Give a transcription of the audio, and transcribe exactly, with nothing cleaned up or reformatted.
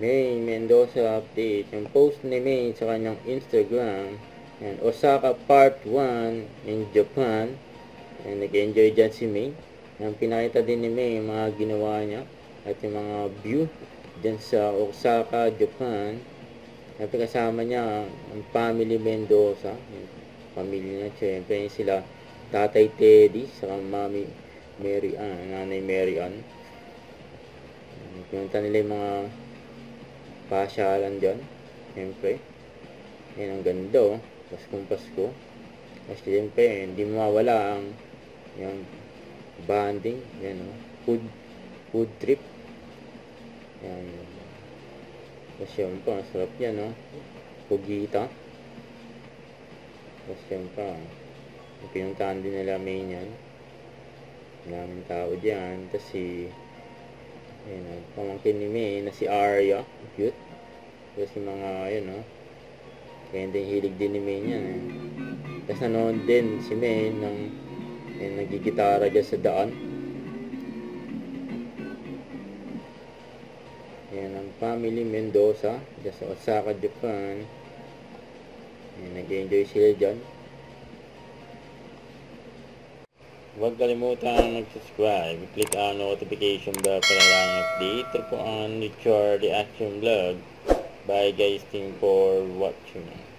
Maine Mendoza update. Yung post ni Maine sa kanyang Instagram. And Osaka part one in Japan. And nag-enjoy dyan si Maine. Ang pinakita din ni Maine yung mga ginawa niya. At yung mga view dyan sa Osaka, Japan. At kasama niya ang family Mendoza. Yung pamilya niya. Siyempre sila Tatay Teddy sa Mami Mary Ann, Nanay Mary Ann. Pinunta nila yung mga pasyalan dyan. Siyempre. Yan ang ganda oh. Paskong Pasko. Kasi siyempre, hindi mawala ang yung bonding. Yan oh. Food, food trip. Yan. Kasi siyempre, masarap yan oh. Pugita. Kasi siyempre, pinuntaan din nila Maine yan. Maraming tao dyan. Tapos si ayun o, pamangkin ni Maine na si Aria. Cute. Tapos yung mga ayun o, kaya hindi hilig din ni Maine yan eh. Tapos nanonood din si Maine ng ayun, nagigitara dyan sa daan. Ayan ang family Mendoza dyan sa Osaka, Japan. Ayan, nag-enjoy sila dyan. Huwag kalimutan mag-subscribe, click ang notification bell para lang update. Ito po ang Richard Reaction VLOG. Bye guys, thank you for watching.